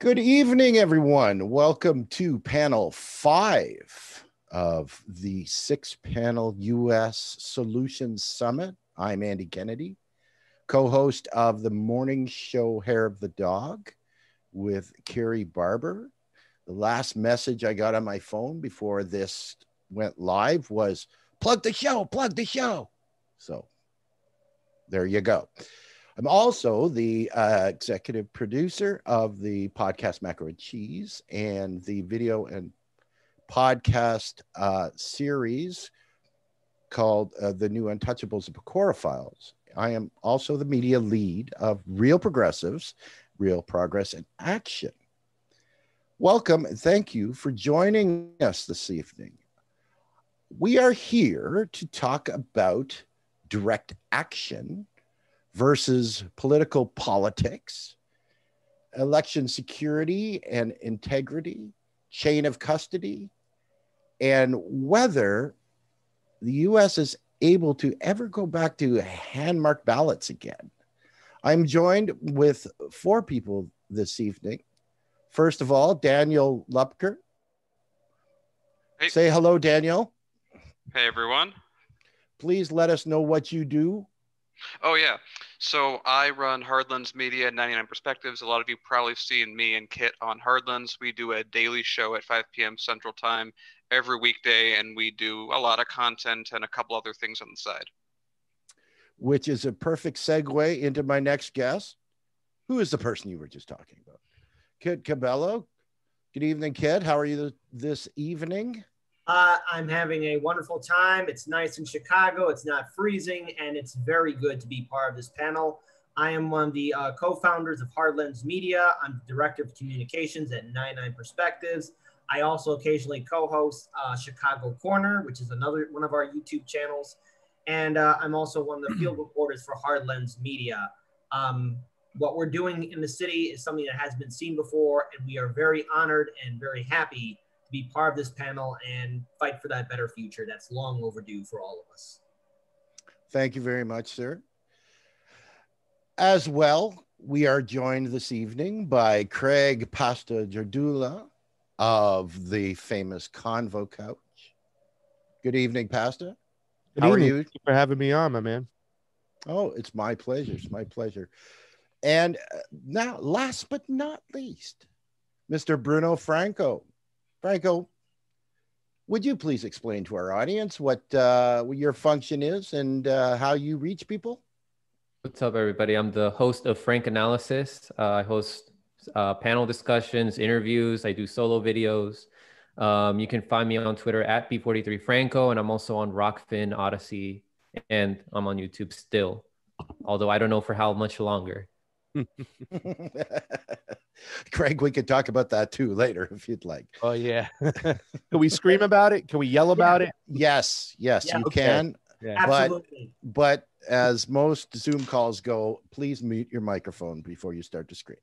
Good evening, everyone. Welcome to panel 5 of the 6-panel U.S. Solutions Summit. I'm Andy Kennedy, co-host of the morning show Hair of the Dog with Carrie Barber. The last message I got on my phone before this went live was, plug the show, plug the show. So there you go. I'm also the executive producer of the podcast Macro and Cheese and the video and podcast series called The New Untouchables of Pecora Files. I am also the media lead of Real Progressives, Real Progress in Action. Welcome and thank you for joining us this evening. We are here to talk about direct action versus political politics, election security and integrity, chain of custody, and whether the U.S. is able to ever go back to hand-marked ballots again. I'm joined with 4 people this evening. First of all, Daniel Luepker. Hey. Say hello, Daniel. Hey, everyone. Please let us know what you do. Oh, yeah. So I run Hardlands Media, 99 Perspectives. A lot of you probably seen me and Kit on Hardlands. We do a daily show at 5 p.m. Central Time every weekday, and we do a lot of content and a couple other things on the side. Which is a perfect segue into my next guest. Who is the person you were just talking about? Kit Cabello. Good evening, Kit. How are you this evening? I'm having a wonderful time. It's nice in Chicago. It's not freezing, and it's very good to be part of this panel. I am one of the co-founders of Hard Lens Media. I'm the director of communications at 99 Perspectives. I also occasionally co-host Chicago Corner, which is another one of our YouTube channels. And I'm also one of the field reporters for Hard Lens Media. What we're doing in the city is something that has been seen before, and we are very honored and very happy be part of this panel and fight for that better future that's long overdue for all of us. Thank you very much, sir. As well, we are joined this evening by Craig Pasta Jardula of the famous Convo Couch. Good evening, Pasta. Good evening. How are you? Thank you for having me on, my man. Oh, it's my pleasure. It's my pleasure. And now, last but not least, Mr. Bruno Franco. Franco, would you please explain to our audience what your function is and how you reach people? What's up, everybody? I'm the host of Frank Analysis. I host panel discussions, interviews. I do solo videos. You can find me on Twitter at B43Franco, and I'm also on Rockfin Odyssey, and I'm on YouTube still, although I don't know for how much longer. Craig, we could talk about that too later if you'd like. Oh yeah. Can we scream about it? Can we yell about it? Yes, yeah, you can. Yeah. Absolutely. But as most Zoom calls go, please mute your microphone before you start to scream.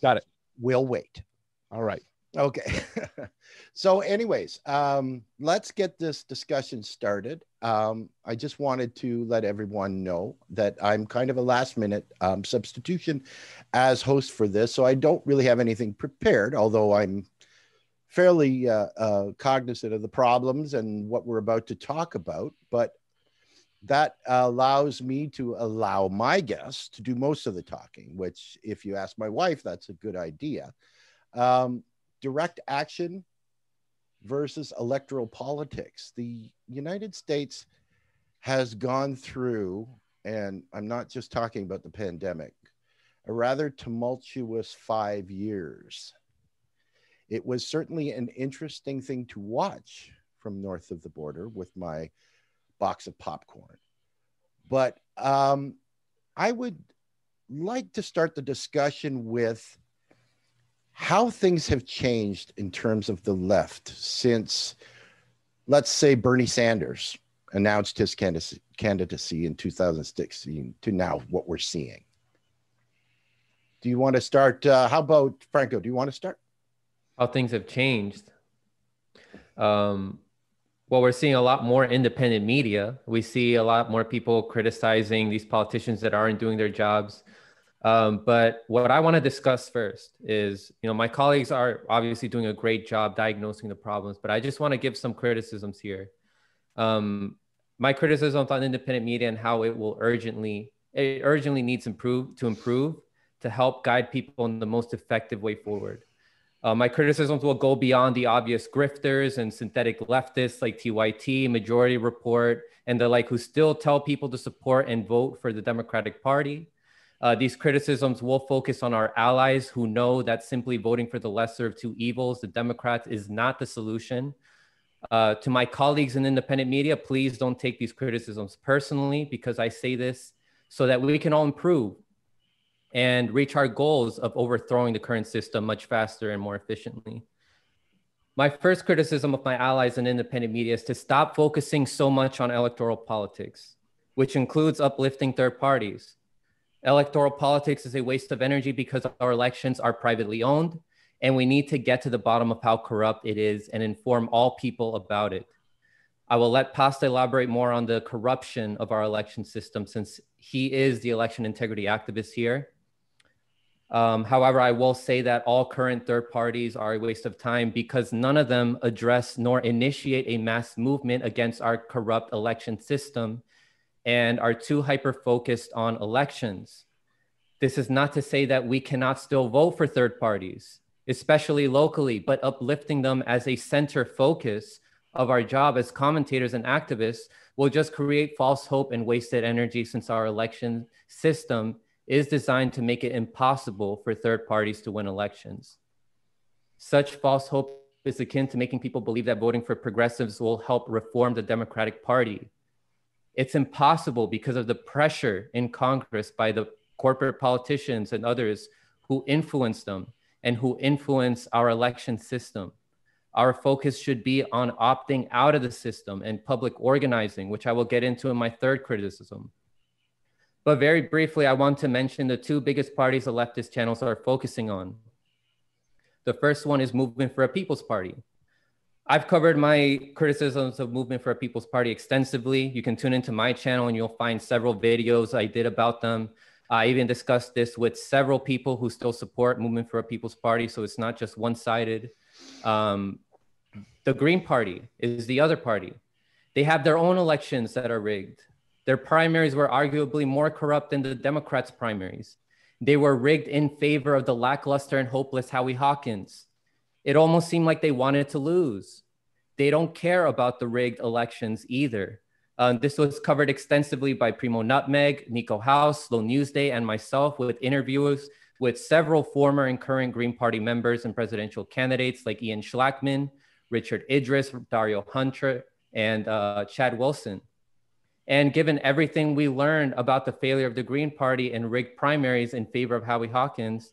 Got it. We'll wait. All right. Okay. So anyways, let's get this discussion started. I just wanted to let everyone know that I'm kind of a last minute substitution as host for this. So I don't really have anything prepared, although I'm fairly cognizant of the problems and what we're about to talk about. But that allows me to allow my guests to do most of the talking, which if you ask my wife, that's a good idea. Direct action versus electoral politics. The United States has gone through, and I'm not just talking about the pandemic, a rather tumultuous 5 years. It was certainly an interesting thing to watch from north of the border with my box of popcorn. But I would like to start the discussion with how things have changed in terms of the left since, let's say, Bernie Sanders announced his candidacy in 2016 to now what we're seeing. Do you want to start? How about Franco? Do you want to start? How things have changed. Well, we're seeing a lot more independent media. We see a lot more people criticizing these politicians that aren't doing their jobs. But what I want to discuss first is, you know, my colleagues are obviously doing a great job diagnosing the problems, but I just want to give some criticisms here. My criticisms on independent media and how it will urgently needs to improve to help guide people in the most effective way forward. My criticisms will go beyond the obvious grifters and synthetic leftists like TYT, Majority Report, and the like, who still tell people to support and vote for the Democratic Party. These criticisms will focus on our allies who know that simply voting for the lesser of two evils, the Democrats, is not the solution. To my colleagues in independent media, please don't take these criticisms personally, because I say this so that we can all improve and reach our goals of overthrowing the current system much faster and more efficiently. My first criticism of my allies in independent media is to stop focusing so much on electoral politics, which includes uplifting third parties. Electoral politics is a waste of energy because our elections are privately owned, and we need to get to the bottom of how corrupt it is and inform all people about it. I will let Pasta elaborate more on the corruption of our election system, since he is the election integrity activist here. However, I will say that all current third parties are a waste of time because none of them address nor initiate a mass movement against our corrupt election system and are too hyper-focused on elections. This is not to say that we cannot still vote for third parties, especially locally, but uplifting them as a center focus of our job as commentators and activists will just create false hope and wasted energy, since our election system is designed to make it impossible for third parties to win elections. Such false hope is akin to making people believe that voting for progressives will help reform the Democratic Party. It's impossible because of the pressure in Congress by the corporate politicians and others who influence them and who influence our election system. Our focus should be on opting out of the system and public organizing, which I will get into in my third criticism. But very briefly, I want to mention the two biggest parties the leftist channels are focusing on. The first one is Movement for a People's Party. I've covered my criticisms of Movement for a People's Party extensively. You can tune into my channel and you'll find several videos I did about them. I even discussed this with several people who still support Movement for a People's Party, so it's not just one-sided. The Green Party is the other party. They have their own elections that are rigged. Their primaries were arguably more corrupt than the Democrats' primaries. They were rigged in favor of the lackluster and hopeless Howie Hawkins. It almost seemed like they wanted to lose. They don't care about the rigged elections either. This was covered extensively by Primo Nutmeg, Nico House, Little Newsday, and myself, with interviews with several former and current Green Party members and presidential candidates like Ian Schlackman, Richard Idris, Dario Hunter, and Chad Wilson. And given everything we learned about the failure of the Green Party and rigged primaries in favor of Howie Hawkins,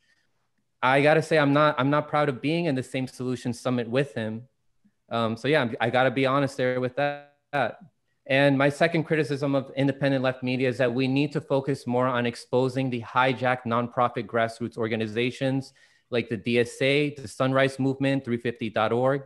I gotta say, I'm not proud of being in the same solution summit with him. So yeah, I gotta be honest there with that. And my second criticism of independent left media is that we need to focus more on exposing the hijacked nonprofit grassroots organizations like the DSA, the Sunrise Movement, 350.org.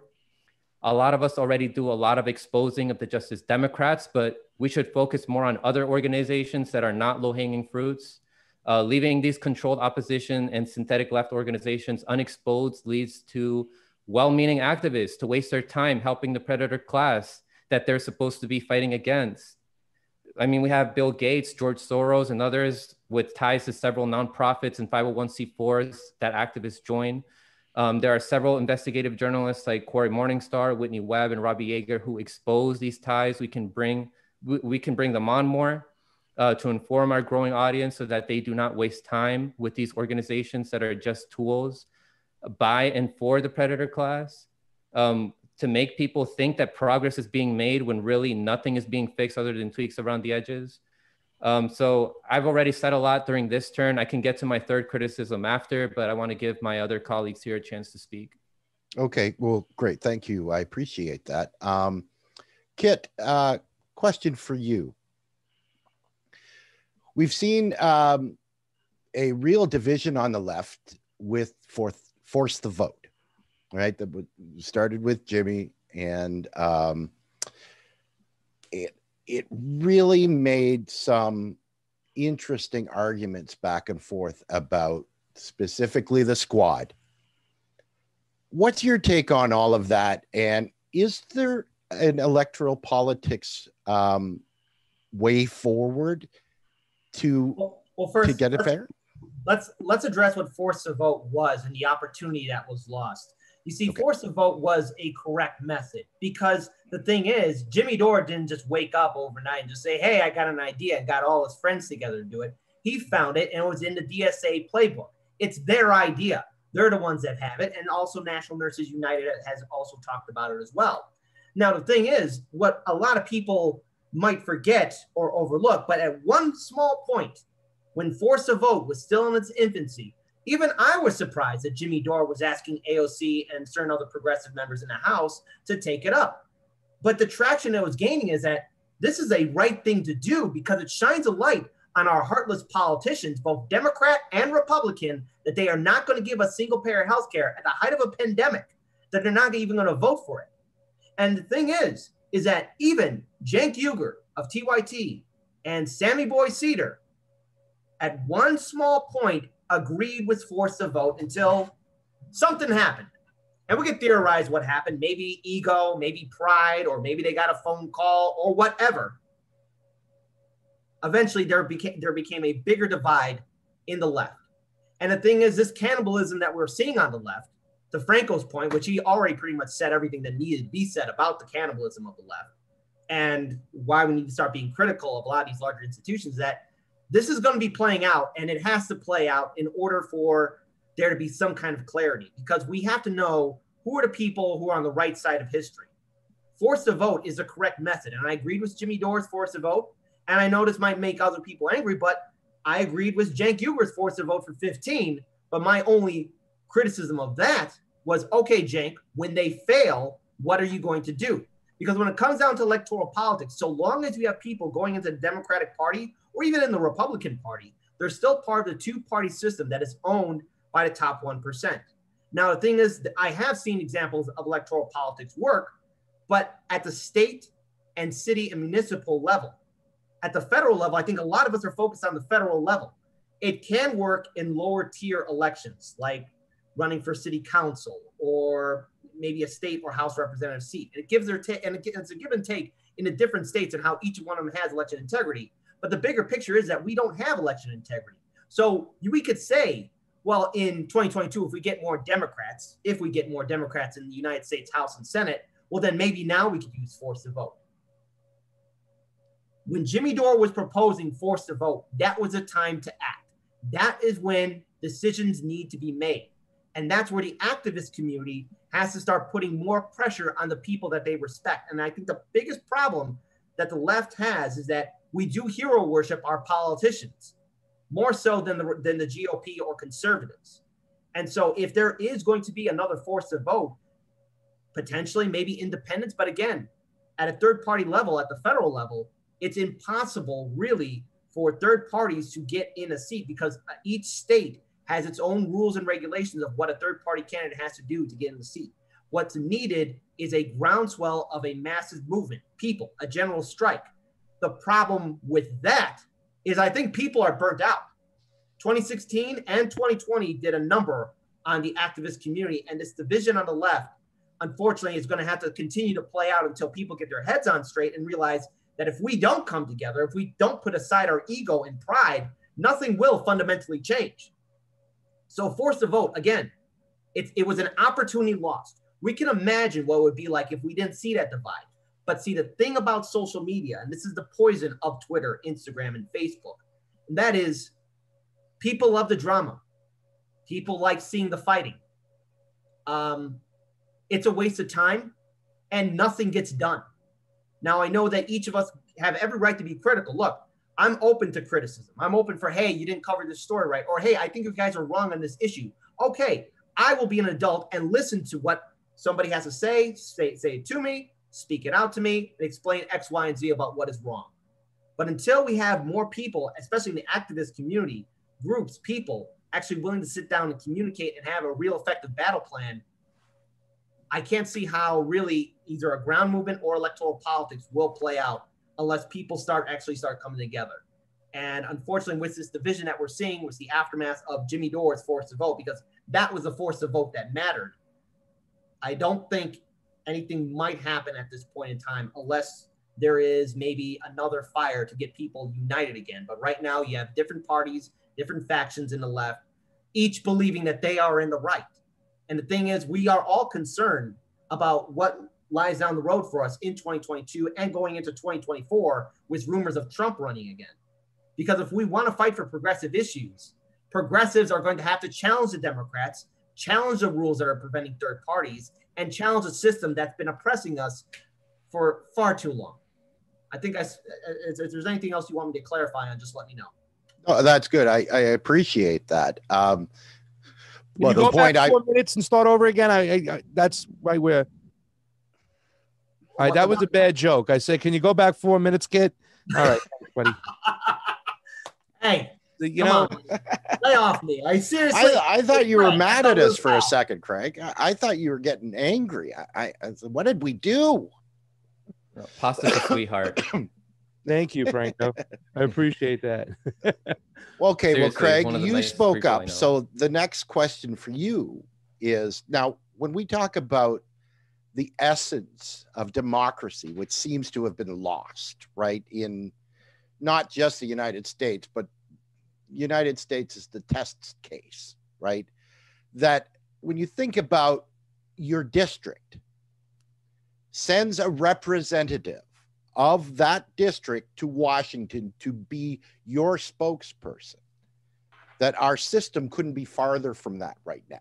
A lot of us already do a lot of exposing of the Justice Democrats, but we should focus more on other organizations that are not low-hanging fruits. Leaving these controlled opposition and synthetic left organizations unexposed leads to well-meaning activists to waste their time helping the predator class that they're supposed to be fighting against. I mean, we have Bill Gates, George Soros, and others with ties to several nonprofits and 501c4s that activists join. There are several investigative journalists like Corey Morningstar, Whitney Webb, and Robbie Yeager who expose these ties. We can bring them on more. To inform our growing audience so that they do not waste time with these organizations that are just tools by and for the predator class, to make people think that progress is being made when really nothing is being fixed other than tweaks around the edges. So I've already said a lot during this turn. I can get to my third criticism after, but I want to give my other colleagues here a chance to speak. Okay, well, great. Thank you. I appreciate that. Kit, question for you. We've seen a real division on the left with Force the Vote, right? That started with Jimmy, and it really made some interesting arguments back and forth about specifically the squad. What's your take on all of that? And is there an electoral politics way forward to get it fair? Let's address what Force the Vote was and the opportunity that was lost. You see, okay. Force the Vote was a correct method, because the thing is, Jimmy Dore didn't just wake up overnight and just say, hey, I got an idea, and got all his friends together to do it. He found it, and it was in the DSA playbook. It's their idea. They're the ones that have it. And also National Nurses United has also talked about it as well. Now, the thing is, what a lot of people might forget or overlook, but at one small point, when Force the Vote was still in its infancy, even I was surprised that Jimmy Dore was asking AOC and certain other progressive members in the House to take it up. But the traction that was gaining is that this is a right thing to do, because it shines a light on our heartless politicians, both Democrat and Republican, that they are not going to give us single payer health care at the height of a pandemic, that they're not even going to vote for it. And the thing is that even Cenk Uygur of TYT and Sammy Boy Cedar at one small point agreed with Force the Vote until something happened. And we could theorize what happened, maybe ego, maybe pride, or maybe they got a phone call or whatever. Eventually there became a bigger divide in the left. And the thing is, this cannibalism that we're seeing on the left, to Franco's point, which he already pretty much said everything that needed to be said about the cannibalism of the left and why we need to start being critical of a lot of these larger institutions, that this is going to be playing out, and it has to play out in order for there to be some kind of clarity, because we have to know who are the people who are on the right side of history. Force the Vote is the correct method, and I agreed with Jimmy Dore's Force the Vote, and I know this might make other people angry, but I agreed with Cenk Uygur's Force the Vote for 15, but my only criticism of that was, okay, Cenk, when they fail, what are you going to do? Because when it comes down to electoral politics, so long as you have people going into the Democratic Party or even in the Republican Party, they're still part of the two-party system that is owned by the top 1%. Now, the thing is, I have seen examples of electoral politics work, but at the state and city and municipal level. At the federal level, I think a lot of us are focused on the federal level. It can work in lower-tier elections, like running for city council or maybe a state or House representative seat. And it gives their and it's a give and take in the different states and how each one of them has election integrity. But the bigger picture is that we don't have election integrity. So we could say, well, in 2022, if we get more Democrats in the United States House and Senate, well, then maybe now we could use Force the Vote. When Jimmy Dore was proposing Force the Vote, that was a time to act. That is when decisions need to be made. And that's where the activist community has to start putting more pressure on the people that they respect. And I think the biggest problem that the left has is that we do hero worship our politicians more so than the GOP or conservatives. And so if there is going to be another Force the Vote, potentially maybe independents, but again, at a third party level, at the federal level, it's impossible really for third parties to get in a seat, because each state has its own rules and regulations of what a third party candidate has to do to get in the seat. What's needed is a groundswell of a massive movement, people, a general strike. The problem with that is I think people are burnt out. 2016 and 2020 did a number on the activist community, and this division on the left, unfortunately, is going to have to continue to play out until people get their heads on straight and realize that if we don't come together, if we don't put aside our ego and pride, nothing will fundamentally change. So Force the Vote, again, it was an opportunity lost. We can imagine what it would be like if we didn't see that divide. But see, the thing about social media, and this is the poison of Twitter, Instagram, and Facebook, and that is people love the drama. People like seeing the fighting. It's a waste of time, and nothing gets done. Now, I know that each of us have every right to be critical. Look, I'm open to criticism. I'm open for, hey, you didn't cover this story right, or hey, I think you guys are wrong on this issue. Okay, I will be an adult and listen to what somebody has to say it to me, speak it out to me, and explain X, Y, and Z about what is wrong. But until we have more people, especially in the activist community, groups, people, actually willing to sit down and communicate and have a real effective battle plan, I can't see how really either a ground movement or electoral politics will play out unless people start coming together. And unfortunately, with this division that we're seeing was the aftermath of Jimmy Dore's Force the Vote, because that was the Force the Vote that mattered. I don't think anything might happen at this point in time unless there is maybe another fire to get people united again. But right now you have different parties, different factions in the left, each believing that they are in the right. And the thing is, we are all concerned about what lies down the road for us in 2022 and going into 2024 with rumors of Trump running again. Because if we want to fight for progressive issues, progressives are going to have to challenge the Democrats, challenge the rules that are preventing third parties, and challenge a system that's been oppressing us for far too long. I think if there's anything else you want me to clarify on, just let me know. Oh, that's good. I appreciate that. Well, you the go point back 4 minutes and start over again. I that's right where. All right, that was a bad joke. I said, can you go back 4 minutes, Kit? All right, buddy. Hey, you know, lay off me. I seriously. I thought you were mad at us for a second, Craig. I thought you were getting angry. I said, what did we do? Pasta the sweetheart. Thank you, Franco. I appreciate that. Okay, seriously, well, Craig, you spoke up. So the next question for you is, now, when we talk about the essence of democracy, which seems to have been lost, right, in not just the United States, but United States is the test case, right? That when you think about your district, sends a representative of that district to Washington to be your spokesperson, that our system couldn't be farther from that right now.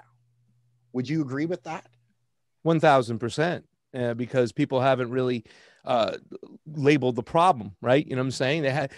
Would you agree with that? 1,000%, because people haven't really labeled the problem, right? You know what I'm saying? They had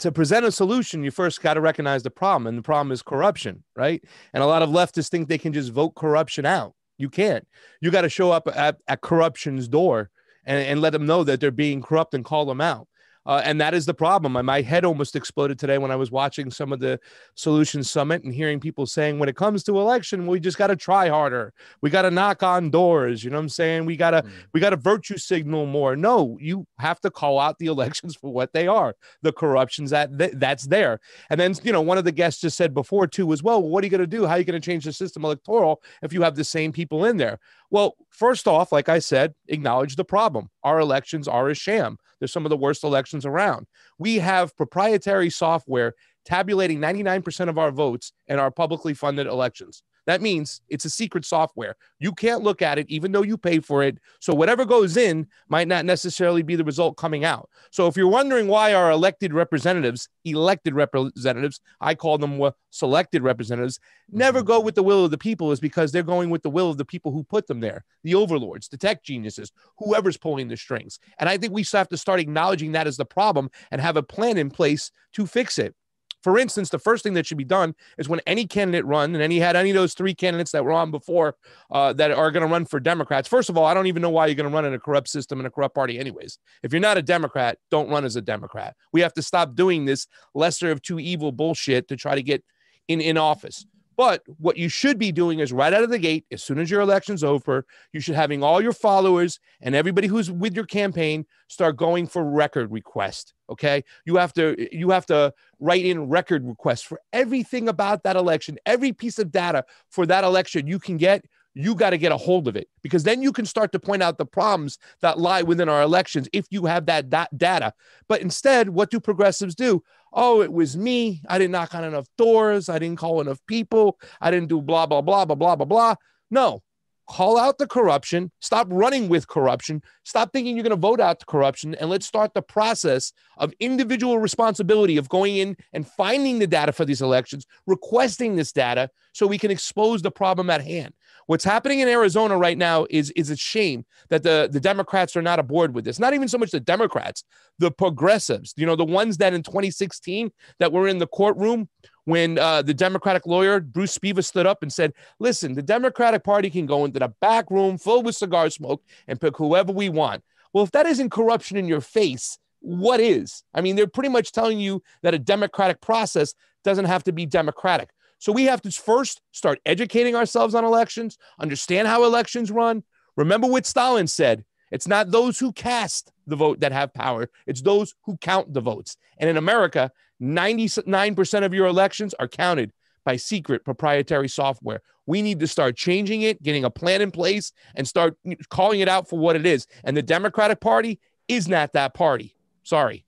to present a solution. You first got to recognize the problem, and the problem is corruption, right? And a lot of leftists think they can just vote corruption out. You can't. You got to show up at corruption's door and let them know that they're being corrupt and call them out. And that is the problem. My head almost exploded today when I was watching some of the Solution Summit and hearing people saying, when it comes to election, we just got to try harder. We got to knock on doors. You know what I'm saying? We got to virtue signal more. No, you have to call out the elections for what they are, the corruptions that's there. And then, you know, one of the guests just said before too, as well, what are you going to do? How are you going to change the system electoral if you have the same people in there? Well, first off, like I said, acknowledge the problem. Our elections are a sham. They're some of the worst elections around. We have proprietary software tabulating 99% of our votes in our publicly funded elections. That means it's a secret software. You can't look at it, even though you pay for it. So whatever goes in might not necessarily be the result coming out. So if you're wondering why our elected representatives, I call them selected representatives, never go with the will of the people, is because they're going with the will of the people who put them there, the overlords, the tech geniuses, whoever's pulling the strings. And I think we have to start acknowledging that as the problem and have a plan in place to fix it. For instance, the first thing that should be done is when any candidate runs, and any of those three candidates that were on before that are going to run for Democrats. First of all, I don't even know why you're going to run in a corrupt system and a corrupt party anyways. If you're not a Democrat, don't run as a Democrat. We have to stop doing this lesser of two evil bullshit to try to get in office. But what you should be doing is right out of the gate, as soon as your election's over, you should having all your followers and everybody who's with your campaign start going for record requests. OK, you have to write in record requests for everything about that election. Every piece of data for that election you can get. You got to get a hold of it, because then you can start to point out the problems that lie within our elections if you have that data. But instead, what do progressives do? Oh, it was me. I didn't knock on enough doors. I didn't call enough people. I didn't do blah, blah, blah, blah, blah, blah, blah. No, call out the corruption. Stop running with corruption. Stop thinking you're going to vote out the corruption. And let's start the process of individual responsibility of going in and finding the data for these elections, requesting this data so we can expose the problem at hand. What's happening in Arizona right now is a shame that the Democrats are not aboard with this. Not even so much the Democrats, the progressives, you know, the ones that in 2016 that were in the courtroom when the Democratic lawyer, Bruce Spiva, stood up and said, listen, the Democratic Party can go into the back room filled with cigar smoke and pick whoever we want. Well, if that isn't corruption in your face, what is? I mean, they're pretty much telling you that a democratic process doesn't have to be democratic. So we have to first start educating ourselves on elections, understand how elections run. Remember what Stalin said, it's not those who cast the vote that have power, it's those who count the votes. And in America, 99% of your elections are counted by secret proprietary software. We need to start changing it, getting a plan in place, and start calling it out for what it is. And the Democratic Party is not that party. Sorry.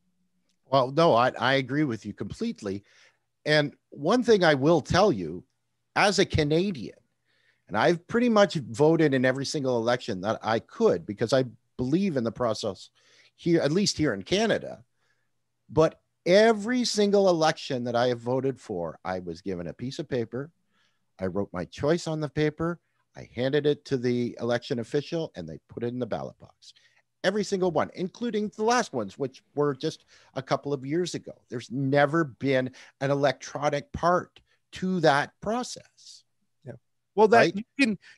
Well, no, I agree with you completely. And one thing I will tell you, as a Canadian, and I've pretty much voted in every single election that I could, because I believe in the process here, at least here in Canada. But every single election that I have voted for, I was given a piece of paper. I wrote my choice on the paper. I handed it to the election official and they put it in the ballot box. Every single one, including the last ones, which were just a couple of years ago. There's never been an electronic part to that process. Well, that right?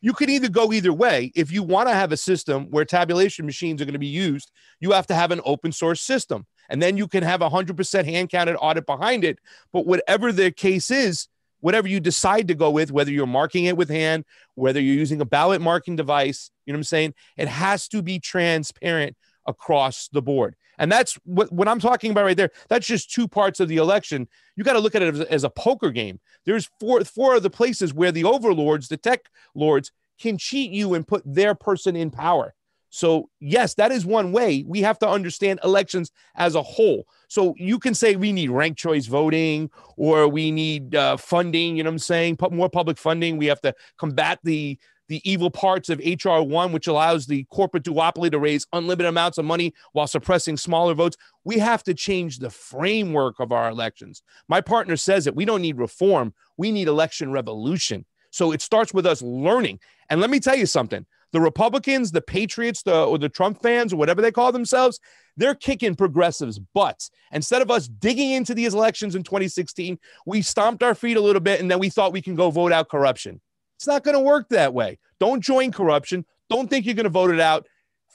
you can either go either way. If you want to have a system where tabulation machines are going to be used, you have to have an open source system. And then you can have 100% hand counted audit behind it. But whatever the case is, whatever you decide to go with, whether you're marking it with hand, whether you're using a ballot marking device, you know what I'm saying? It has to be transparent across the board. And that's what I'm talking about right there. That's just two parts of the election. You got to look at it as a poker game. There's four of the places where the overlords, the tech lords, can cheat you and put their person in power. So yes, that is one way. We have to understand elections as a whole. So you can say we need ranked choice voting, or we need funding, you know what I'm saying? More public funding. We have to combat the evil parts of HR 1, which allows the corporate duopoly to raise unlimited amounts of money while suppressing smaller votes. We have to change the framework of our elections. My partner says it. We don't need reform. We need election revolution. So it starts with us learning. And let me tell you something. The Republicans, the Patriots, or the Trump fans, or whatever they call themselves, they're kicking progressives' butts. Instead of us digging into these elections in 2016, we stomped our feet a little bit, and then we thought we can go vote out corruption. It's not going to work that way. Don't join corruption. Don't think you're going to vote it out.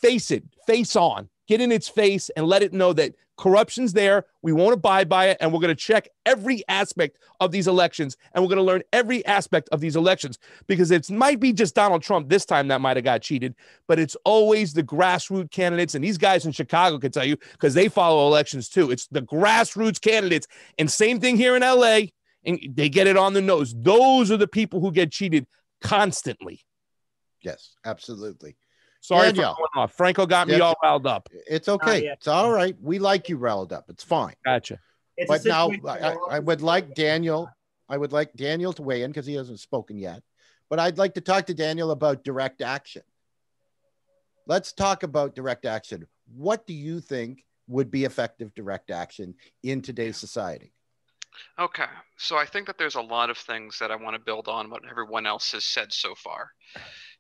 Face it. Face on. Get in its face and let it know that corruption's there. We won't abide by it. And we're going to check every aspect of these elections. And we're going to learn every aspect of these elections, because it might be just Donald Trump this time that might have got cheated, but it's always the grassroots candidates. And these guys in Chicago can tell you, because they follow elections too. It's the grassroots candidates. And same thing here in L.A., and they get it on the nose. Those are the people who get cheated constantly. Yes, absolutely. Sorry for going off. Franco got me all riled up. It's okay. It's all right. We like you riled up. It's fine. Gotcha. But now I would like Daniel to weigh in, because he hasn't spoken yet. But I'd like to talk to Daniel about direct action. Let's talk about direct action. What do you think would be effective direct action in today's society? Okay, so I think that there's a lot of things that I want to build on what everyone else has said so far.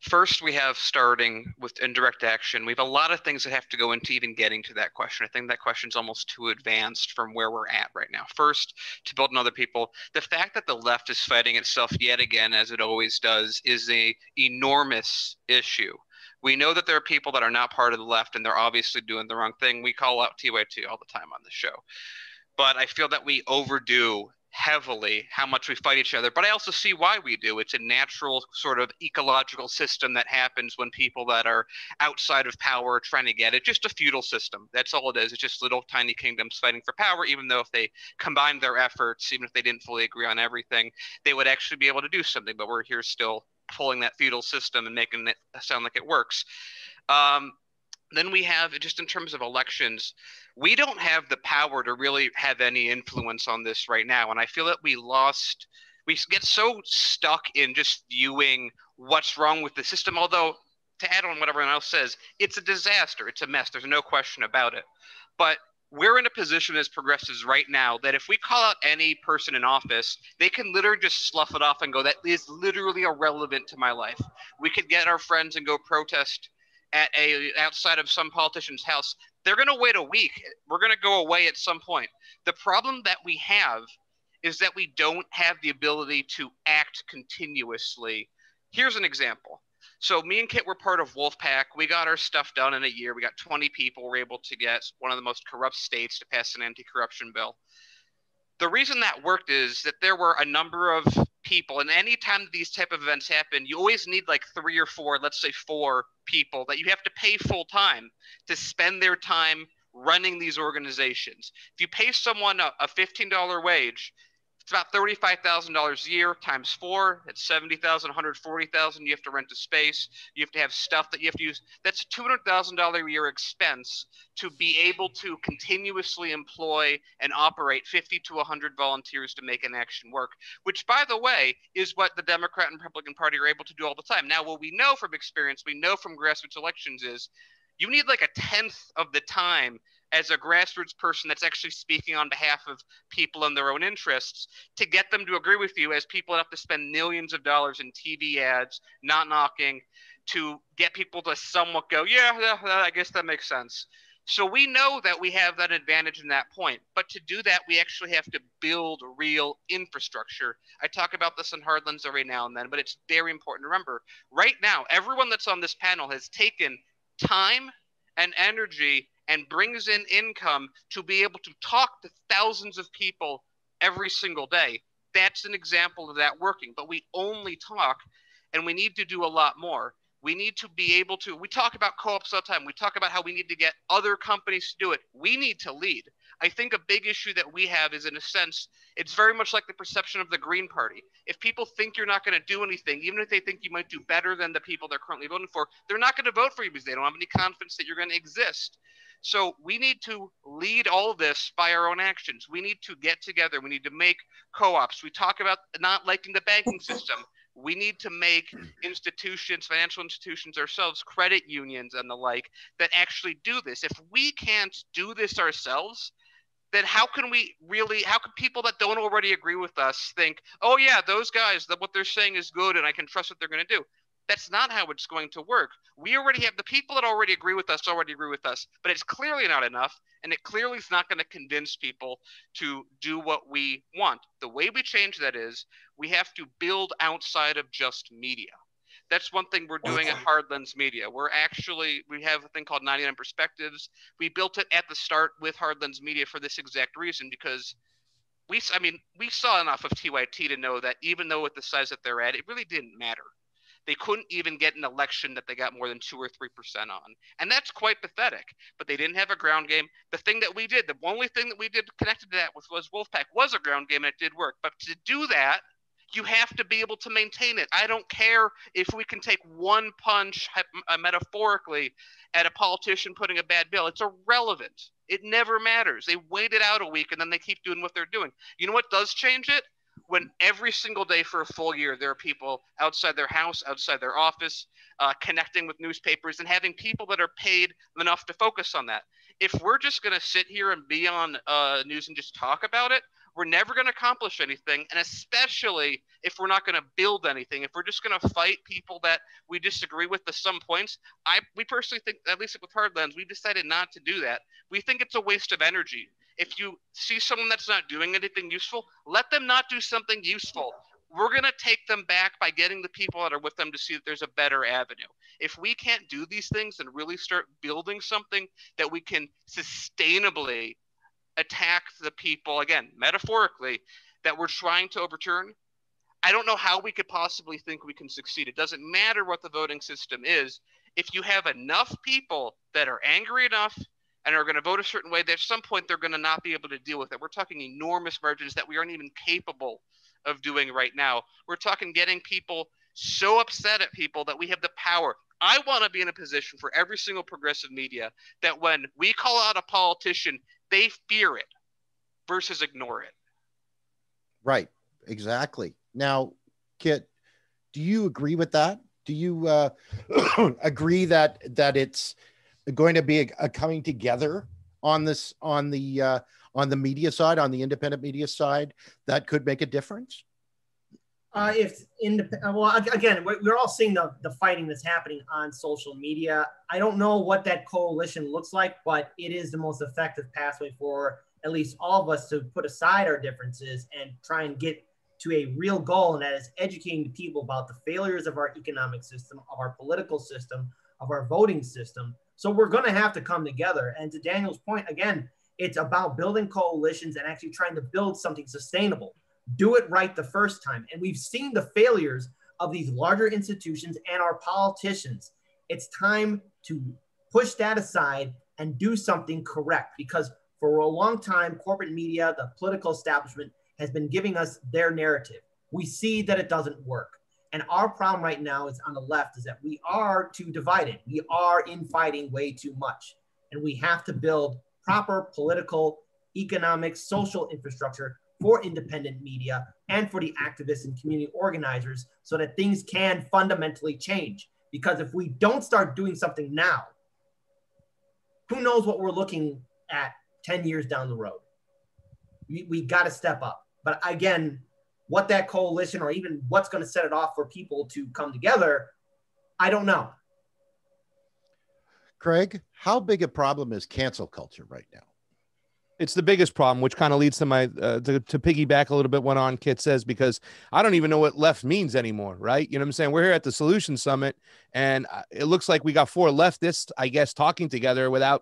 First, we have starting with indirect action. We have a lot of things that have to go into even getting to that question. I think that question's almost too advanced from where we're at right now. First, to build on other people, the fact that the left is fighting itself yet again, as it always does, is an enormous issue. We know that there are people that are not part of the left, and they're obviously doing the wrong thing. We call out TYT all the time on the show. But I feel that we overdo heavily how much we fight each other. But I also see why we do. It's a natural sort of ecological system that happens when people that are outside of power are trying to get it. Just a feudal system. That's all it is. It's just little tiny kingdoms fighting for power, even though if they combined their efforts, even if they didn't fully agree on everything, they would actually be able to do something. But we're here still pulling that feudal system and making it sound like it works. Then we have, just in terms of elections, we don't have the power to really have any influence on this right now. And I feel that we get so stuck in just viewing what's wrong with the system. Although, to add on what everyone else says, it's a disaster. It's a mess. There's no question about it. But we're in a position as progressives right now that if we call out any person in office, they can literally just slough it off and go, that is literally irrelevant to my life. We could get our friends and go protest at outside of some politician's house. They're going to wait a week. We're going to go away at some point. The problem that we have is that we don't have the ability to act continuously. Here's an example. So me and Kit were part of Wolfpack. We got our stuff done in a year. We got 20 people. We were able to get one of the most corrupt states to pass an anti-corruption bill. The reason that worked is that there were a number of people, and any time these type of events happen, you always need like three or four, let's say four people that you have to pay full time to spend their time running these organizations. If you pay someone a $15 wage, it's about $35,000 a year times four. It's $70,000, $140,000. You have to rent a space. You have to have stuff that you have to use. That's a $200,000 a year expense to be able to continuously employ and operate 50 to 100 volunteers to make an action work, which, by the way, is what the Democrat and Republican Party are able to do all the time. Now, what we know from experience, we know from grassroots elections is you need like a tenth of the time as a grassroots person that's actually speaking on behalf of people and their own interests to get them to agree with you, as people have to spend millions of dollars in TV ads, not knocking, to get people to somewhat go, yeah, I guess that makes sense. So we know that we have that advantage in that point. But to do that, we actually have to build real infrastructure. I talk about this in Hardlands every now and then, but it's very important to remember. Right now, everyone that's on this panel has taken time and energy and brings in income to be able to talk to thousands of people every single day. That's an example of that working. But we only talk, and we need to do a lot more. We need to be able to – we talk about co-ops all the time. We talk about how we need to get other companies to do it. We need to lead. I think a big issue that we have is, in a sense, it's very much like the perception of the Green Party. If people think you're not going to do anything, even if they think you might do better than the people they're currently voting for, they're not going to vote for you because they don't have any confidence that you're going to exist. So we need to lead all this by our own actions. We need to get together. We need to make co-ops. We talk about not liking the banking system. We need to make institutions, financial institutions ourselves, credit unions and the like, that actually do this. If we can't do this ourselves, then how can we really, how can people that don't already agree with us think, oh yeah, those guys, what they're saying is good and I can trust what they're going to do? That's not how it's going to work. We already have the people that already agree with us, but it's clearly not enough, and it clearly is not going to convince people to do what we want. The way we change that is we have to build outside of just media. That's one thing we're doing at Hardlands Media. We have a thing called 99 perspectives. We built it at the start with Hardlands Media for this exact reason, because we saw enough of TYT to know that even though with the size that they're at, it really didn't matter. They couldn't even get an election that they got more than 2 or 3% on. And that's quite pathetic, but they didn't have a ground game. The thing that we did, the only thing that we did connected to that was Wolfpack was a ground game, and it did work. But to do that, you have to be able to maintain it. I don't care if we can take one punch metaphorically at a politician putting a bad bill. It's irrelevant. It never matters. They wait it out a week, and then they keep doing what they're doing. You know what does change it? When every single day for a full year, there are people outside their house, outside their office, connecting with newspapers and having people that are paid enough to focus on that. If we're just going to sit here and be on news and just talk about it, we're never going to accomplish anything, and especially if we're not going to build anything. If we're just going to fight people that we disagree with at some points, we personally think, at least with Hardlands, we've decided not to do that. We think it's a waste of energy. If you see someone that's not doing anything useful, let them not do something useful. We're going to take them back by getting the people that are with them to see that there's a better avenue. If we can't do these things and really start building something that we can sustainably attack the people, again, metaphorically, that we're trying to overturn, I don't know how we could possibly think we can succeed. It doesn't matter what the voting system is. If you have enough people that are angry enough and are going to vote a certain way, that at some point they're going to not be able to deal with it. We're talking enormous margins that we aren't even capable of doing right now. We're talking getting people so upset at people that we have the power. I want to be in a position for every single progressive media that when we call out a politician, they fear it versus ignore it. Right. Exactly. Now, Kit, do you agree with that? Do you agree that it's going to be a coming together on this, on the media side, on the independent media side, that could make a difference? Well, again, we're all seeing the fighting that's happening on social media. I don't know what that coalition looks like, but it is the most effective pathway for at least all of us to put aside our differences and try and get to a real goal, and that is educating the people about the failures of our economic system, of our political system, of our voting system. So we're going to have to come together. And to Daniel's point, again, it's about building coalitions and actually trying to build something sustainable. Do it right the first time. And we've seen the failures of these larger institutions and our politicians. It's time to push that aside and do something correct, because for a long time, corporate media, the political establishment has been giving us their narrative. We see that it doesn't work. And our problem right now is on the left is that we are too divided. We are infighting way too much. And we have to build proper political, economic, social infrastructure for independent media and for the activists and community organizers so that things can fundamentally change. Because if we don't start doing something now, who knows what we're looking at 10 years down the road. We got to step up. But again, what that coalition or even what's going to set it off for people to come together, I don't know. Craig, how big a problem is cancel culture right now? It's the biggest problem, which kind of leads to my to piggyback a little bit what on Kit says, because I don't even know what left means anymore, right? You know what I'm saying? We're here at the Solution Summit, and it looks like we got four leftists, I guess, talking together without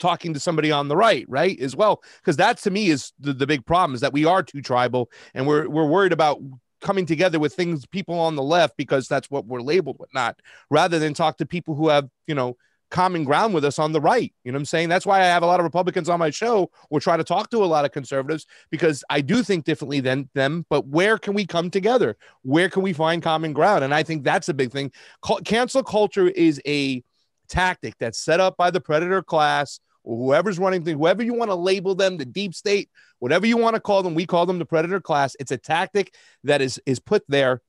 talking to somebody on the right, right, as well. Because that, to me, is the big problem, is that we are too tribal, and we're worried about coming together with things, people on the left, because that's what we're labeled with, not, rather than talk to people who have, you know, common ground with us on the right. You know what I'm saying? That's why I have a lot of Republicans on my show or try to talk to a lot of conservatives, because I do think differently than them, but where can we come together? Where can we find common ground? And I think that's a big thing. Cancel culture is a tactic that's set up by the predator class or whoever's running things, whoever you want to label them, the deep state, whatever you want to call them, we call them the predator class. It's a tactic that is put there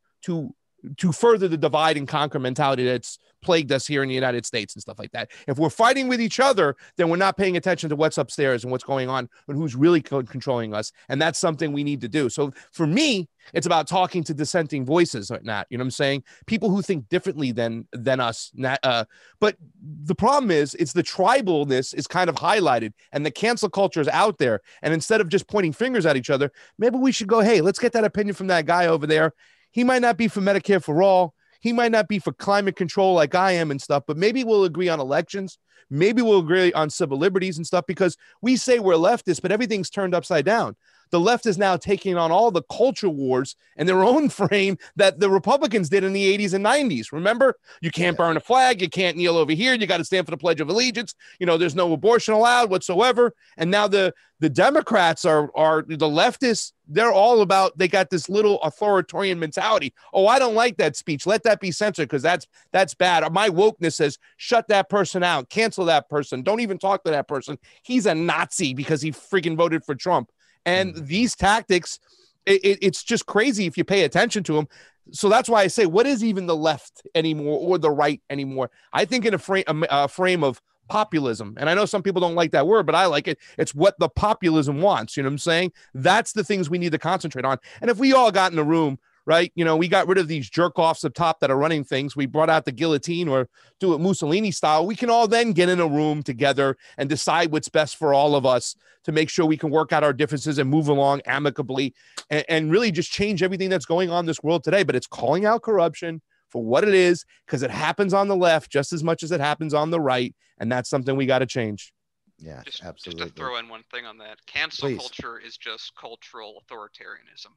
to further the divide and conquer mentality that's plagued us here in the United States and stuff like that. If we're fighting with each other, then we're not paying attention to what's upstairs and what's going on and who's really controlling us. And that's something we need to do. So for me, it's about talking to dissenting voices or not. You know what I'm saying? People who think differently than us. But the problem is, it's the tribalness is kind of highlighted, and the cancel culture is out there. And instead of just pointing fingers at each other, maybe we should go, hey, let's get that opinion from that guy over there. He might not be for Medicare for all. He might not be for climate control like I am and stuff, but maybe we'll agree on elections. Maybe we'll agree on civil liberties and stuff, because we say we're leftists, but everything's turned upside down. The left is now taking on all the culture wars in their own frame that the Republicans did in the 80s and 90s. Remember, you can't burn a flag. You can't kneel over here. You got to stand for the Pledge of Allegiance. You know, there's no abortion allowed whatsoever. And now the Democrats are the leftists. They're all about, they got this little authoritarian mentality. Oh, I don't like that speech. Let that be censored because that's bad. My wokeness says, shut that person out. Cancel that person. Don't even talk to that person. He's a Nazi because he freaking voted for Trump. And these tactics, it's just crazy if you pay attention to them. So that's why I say, what is even the left anymore or the right anymore? I think in a frame of populism. And I know some people don't like that word, but I like it. It's what the populism wants. You know what I'm saying? That's the things we need to concentrate on. And if we all got in a room, right, you know, we got rid of these jerk-offs up top that are running things. We brought out the guillotine or do it Mussolini style. We can all then get in a room together and decide what's best for all of us to make sure we can work out our differences and move along amicably and really just change everything that's going on in this world today. But it's calling out corruption for what it is, because it happens on the left just as much as it happens on the right. And that's something we got to change. Yeah, absolutely. Just to throw in one thing on that. Cancel culture is just cultural authoritarianism.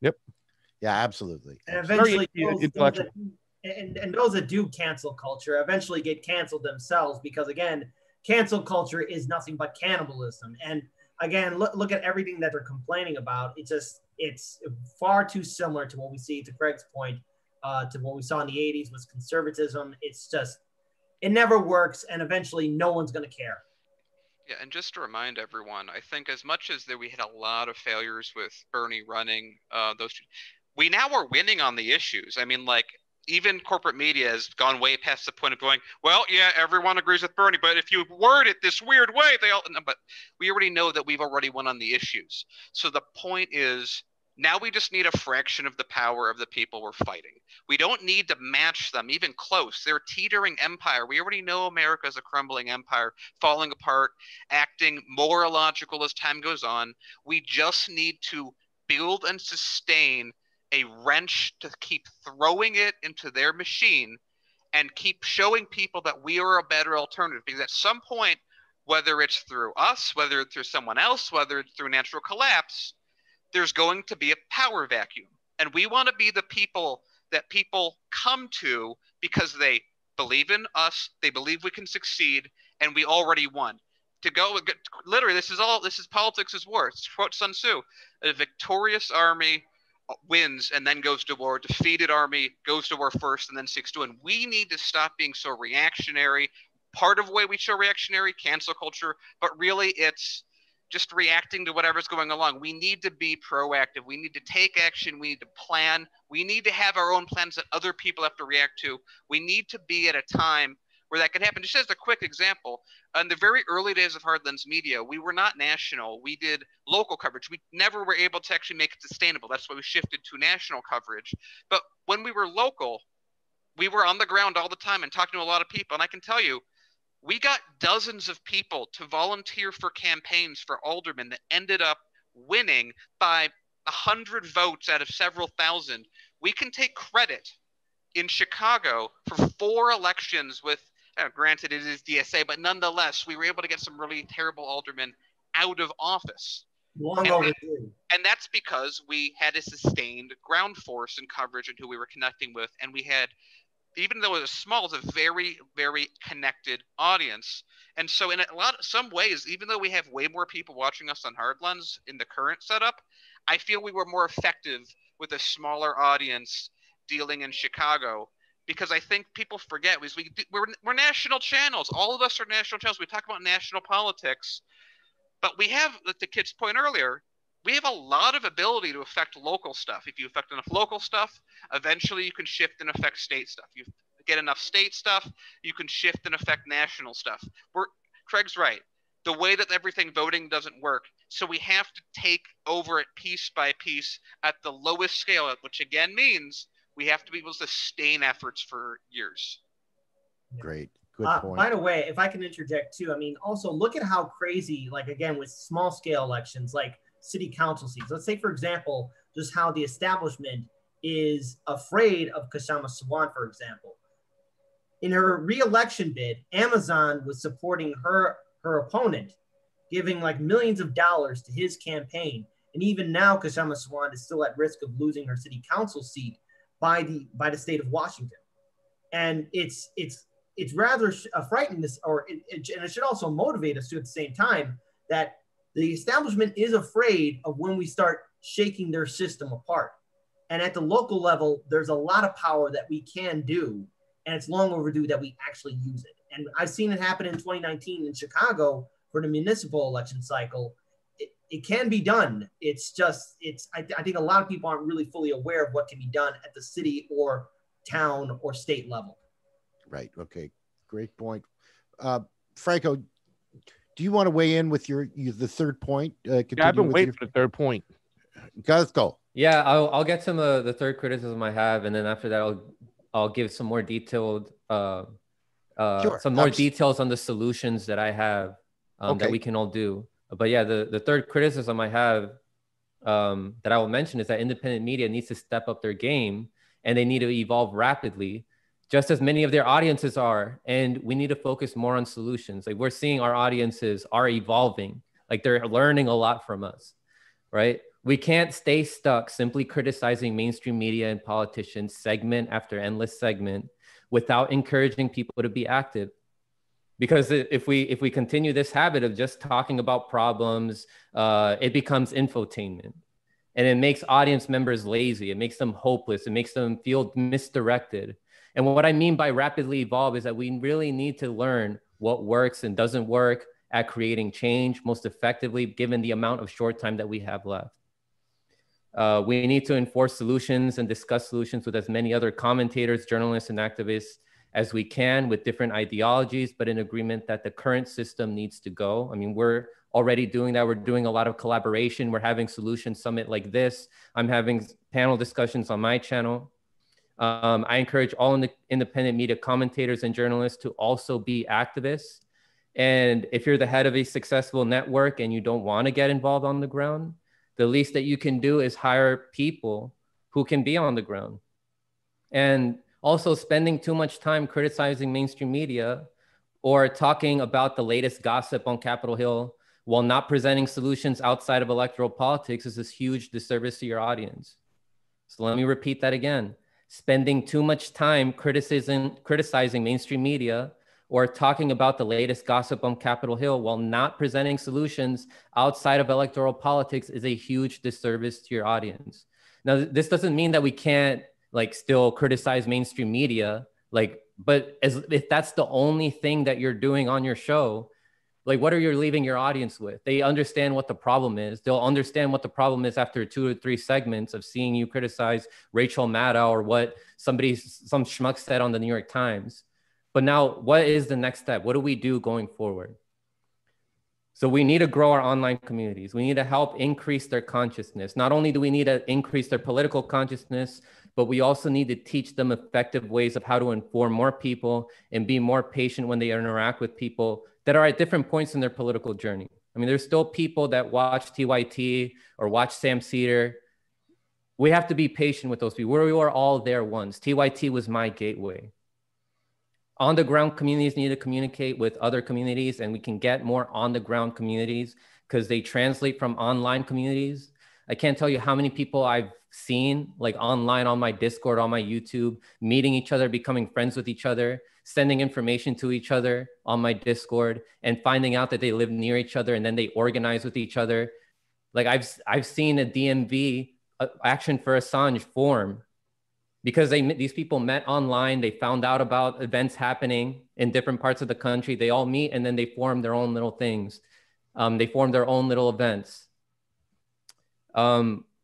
Yep. Yeah, absolutely. And eventually, those that do cancel culture eventually get canceled themselves, because again, cancel culture is nothing but cannibalism. And again, look at everything that they're complaining about. It's just, it's far too similar to what we see, to Craig's point, to what we saw in the 80s with conservatism. It's just, it never works, and eventually no one's going to care. Yeah, and just to remind everyone, I think as much as that we had a lot of failures with Bernie running, we now are winning on the issues. I mean, like, even corporate media has gone way past the point of going, well, yeah, everyone agrees with Bernie, but if you word it this weird way, but we already know that we've already won on the issues. So the point is, now we just need a fraction of the power of the people we're fighting. We don't need to match them even close. They're a teetering empire. We already know America is a crumbling empire, falling apart, acting more illogical as time goes on. We just need to build and sustain a wrench to keep throwing it into their machine and keep showing people that we are a better alternative. Because at some point, whether it's through us, whether it's through someone else, whether it's through natural collapse, there's going to be a power vacuum. And we want to be the people that people come to because they believe in us, they believe we can succeed, and we already won. To go, literally, this is politics is war. It's quote Sun Tzu. A victorious army wins and then goes to war. A defeated army goes to war first and then seeks to win. We need to stop being so reactionary. Part of the way we show reactionary, cancel culture, but really it's just reacting to whatever's going along. We need to be proactive. We need to take action. We need to plan. We need to have our own plans that other people have to react to. We need to be at a time where that can happen. Just as a quick example, in the very early days of Hardlands Media, we were not national. We did local coverage. We never were able to actually make it sustainable. That's why we shifted to national coverage. But when we were local, we were on the ground all the time and talking to a lot of people. And I can tell you, we got dozens of people to volunteer for campaigns for aldermen that ended up winning by 100 votes out of several thousand. We can take credit in Chicago for 4 elections with, granted it is DSA, but nonetheless, we were able to get some really terrible aldermen out of office. And that's because we had a sustained ground force and coverage and who we were connecting with, and we had, even though it was small, it's a very, very connected audience. And so in some ways, even though we have way more people watching us on Hard Lens in the current setup, I feel we were more effective with a smaller audience dealing in Chicago, because I think people forget we're national channels. All of us are national channels. We talk about national politics, but we have, like the kid's point earlier, we have a lot of ability to affect local stuff. If you affect enough local stuff, eventually you can shift and affect state stuff. You get enough state stuff, you can shift and affect national stuff. Craig's right. The way that everything voting doesn't work, so we have to take over it piece by piece at the lowest scale, which again means we have to be able to sustain efforts for years. Great. Good point. By the way, if I can interject too, I mean, also look at how crazy, like again, with small scale elections, like city council seats. Let's say, for example, just how the establishment is afraid of Kshama Sawant, for example. In her re-election bid, Amazon was supporting her opponent, giving like millions of dollars to his campaign. And even now, Kshama Sawant is still at risk of losing her city council seat by the state of Washington. And it's rather frightening, and it should also motivate us to at the same time that the establishment is afraid of when we start shaking their system apart. And at the local level, there's a lot of power that we can do, and it's long overdue that we actually use it. And I've seen it happen in 2019 in Chicago for the municipal election cycle. It can be done. It's just, I think a lot of people aren't really fully aware of what can be done at the city or town or state level. Right, okay, great point. Franco, do you want to weigh in with the third point? Yeah, I've been waiting for the third point. Guys, go. Yeah, I'll get to the third criticism I have, and then after that, I'll give some more detailed details on the solutions that I have that we can all do. But yeah, the third criticism I have that I will mention is that independent media needs to step up their game, and they need to evolve rapidly, just as many of their audiences are. And we need to focus more on solutions. Like, we're seeing our audiences are evolving. Like, they're learning a lot from us, right? We can't stay stuck simply criticizing mainstream media and politicians segment after endless segment without encouraging people to be active. Because if we continue this habit of just talking about problems, it becomes infotainment, and it makes audience members lazy. It makes them hopeless. It makes them feel misdirected. And what I mean by rapidly evolve is that we really need to learn what works and doesn't work at creating change most effectively, given the amount of short time that we have left. We need to enforce solutions and discuss solutions with as many other commentators, journalists, and activists as we can, with different ideologies, but in agreement that the current system needs to go. I mean, we're already doing that. We're doing a lot of collaboration. We're having solution summit like this. I'm having panel discussions on my channel. I encourage all independent media commentators and journalists to also be activists. And if you're the head of a successful network and you don't want to get involved on the ground, the least that you can do is hire people who can be on the ground. And also, spending too much time criticizing mainstream media or talking about the latest gossip on Capitol Hill while not presenting solutions outside of electoral politics is this huge disservice to your audience. So let me repeat that again. Spending too much time criticizing mainstream media or talking about the latest gossip on Capitol Hill while not presenting solutions outside of electoral politics is a huge disservice to your audience. Now, this doesn't mean that we can't like still criticize mainstream media, like, but as if that's the only thing that you're doing on your show, like, what are you leaving your audience with? They understand what the problem is. They'll understand what the problem is after 2 or 3 segments of seeing you criticize Rachel Maddow or what somebody, some schmuck said on the New York Times. But now what is the next step? What do we do going forward? So we need to grow our online communities. We need to help increase their consciousness. Not only do we need to increase their political consciousness, but we also need to teach them effective ways of how to inform more people and be more patient when they interact with people that are at different points in their political journey. I mean, there's still people that watch TYT or watch Sam Cedar. We have to be patient with those people. We were all there once. TYT was my gateway. On the ground communities need to communicate with other communities, and we can get more on the ground communities because they translate from online communities. I can't tell you how many people I've seen like online on my Discord, on my YouTube, meeting each other, becoming friends with each other, sending information to each other on my Discord and finding out that they live near each other and then they organize with each other. Like I've seen a DMV Action for Assange form because these people met online, they found out about events happening in different parts of the country, they all meet and then they form their own little things. They form their own little events.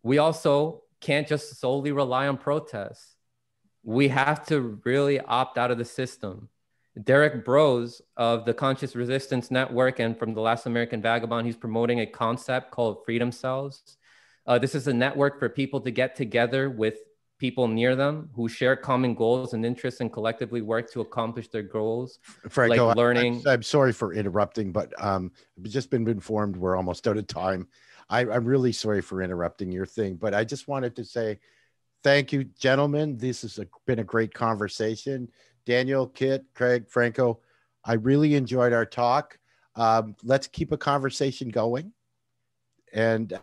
We also can't just solely rely on protests. We have to really opt out of the system. Derek Brose of the Conscious Resistance Network and from The Last American Vagabond, he's promoting a concept called Freedom Cells. This is a network for people to get together with people near them who share common goals and interests and collectively work to accomplish their goals. Franco, like learning. I'm sorry for interrupting, but I've just been informed we're almost out of time. I'm really sorry for interrupting your thing, but I just wanted to say thank you, gentlemen. This has been a great conversation. Daniel, Kit, Craig, Franco, I really enjoyed our talk. Let's keep a conversation going. And